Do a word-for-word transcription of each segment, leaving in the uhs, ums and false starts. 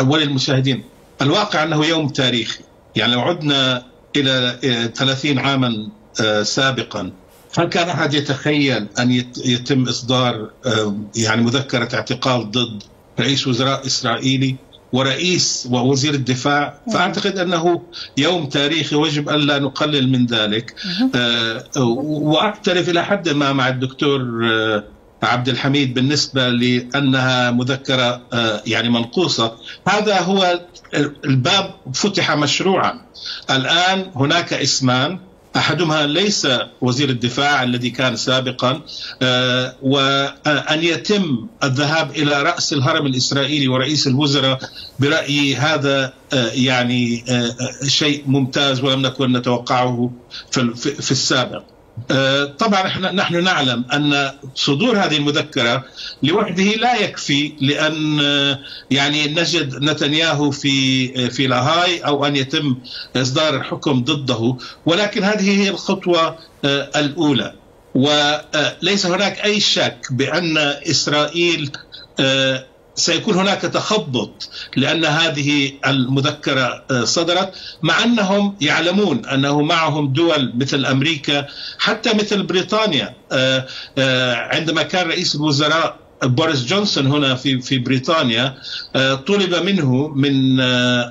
وللمشاهدين. الواقع أنه يوم تاريخي، يعني لو عدنا إلى ثلاثين عاما سابقا، هل كان أحد يتخيل أن يتم إصدار يعني مذكرة اعتقال ضد رئيس وزراء إسرائيلي ورئيس ووزير الدفاع؟ فأعتقد أنه يوم تاريخي ويجب أن لا نقلل من ذلك. وأختلف إلى حد ما مع الدكتور عبد الحميد بالنسبة لأنها مذكرة يعني منقوصة. هذا هو الباب فتح مشروعا. الآن هناك اسمان، أحدهما ليس وزير الدفاع الذي كان سابقا، وأن يتم الذهاب إلى رأس الهرم الإسرائيلي ورئيس الوزراء برأيي هذا يعني شيء ممتاز ولم نكن نتوقعه في السابق. طبعا نحن نعلم أن صدور هذه المذكرة لوحده لا يكفي، لأن يعني نجد نتنياهو في في لاهاي أو أن يتم إصدار الحكم ضده، ولكن هذه هي الخطوة الأولى. وليس هناك أي شك بأن إسرائيل سيكون هناك تخبط لأن هذه المذكرة صدرت، مع أنهم يعلمون أنه معهم دول مثل أمريكا، حتى مثل بريطانيا. عندما كان رئيس الوزراء بوريس جونسون هنا في في بريطانيا، طلب منه من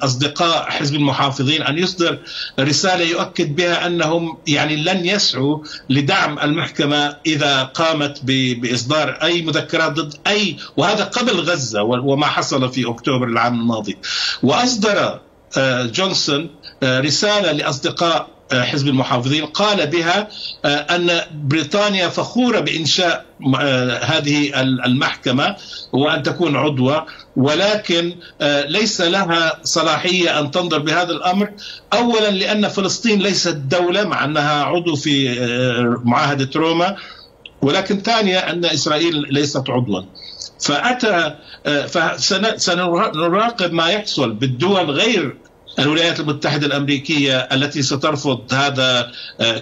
أصدقاء حزب المحافظين أن يصدر رسالة يؤكد بها أنهم يعني لن يسعوا لدعم المحكمة إذا قامت بإصدار أي مذكرات ضد أي، وهذا قبل غزة وما حصل في أكتوبر العام الماضي. وأصدر جونسون رسالة لأصدقاء حزب المحافظين قال بها أن بريطانيا فخورة بإنشاء هذه المحكمة وأن تكون عضوة، ولكن ليس لها صلاحية أن تنظر بهذا الأمر. أولا لأن فلسطين ليست دولة مع أنها عضو في معاهدة روما، ولكن ثانيا أن إسرائيل ليست عضوا. فأتى فسنراقب ما يحصل بالدول غير الولايات المتحدة الأمريكية التي سترفض هذا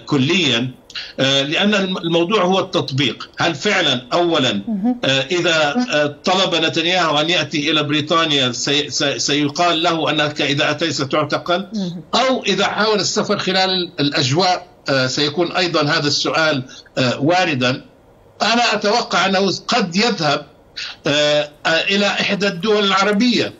كليا، لأن الموضوع هو التطبيق. هل فعلا أولا إذا طلب نتنياهو أن يأتي إلى بريطانيا سيقال له أنك إذا أتيت ستعتقل، أو إذا حاول السفر خلال الأجواء سيكون أيضا هذا السؤال واردا؟ أنا أتوقع أنه قد يذهب إلى إحدى الدول العربية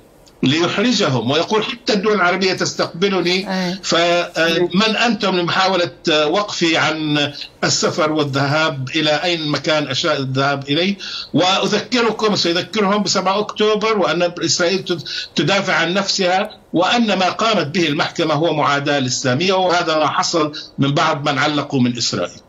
ليحرجهم ويقول حتى الدول العربية تستقبلني، فمن أنتم لمحاولة وقفي عن السفر والذهاب إلى أين مكان أشاء الذهاب إليه؟ وأذكركم سيذكرهم بسبعة أكتوبر وأن إسرائيل تدافع عن نفسها، وأن ما قامت به المحكمة هو معاداة للسامية، وهذا ما حصل من بعض من علقوا من إسرائيل.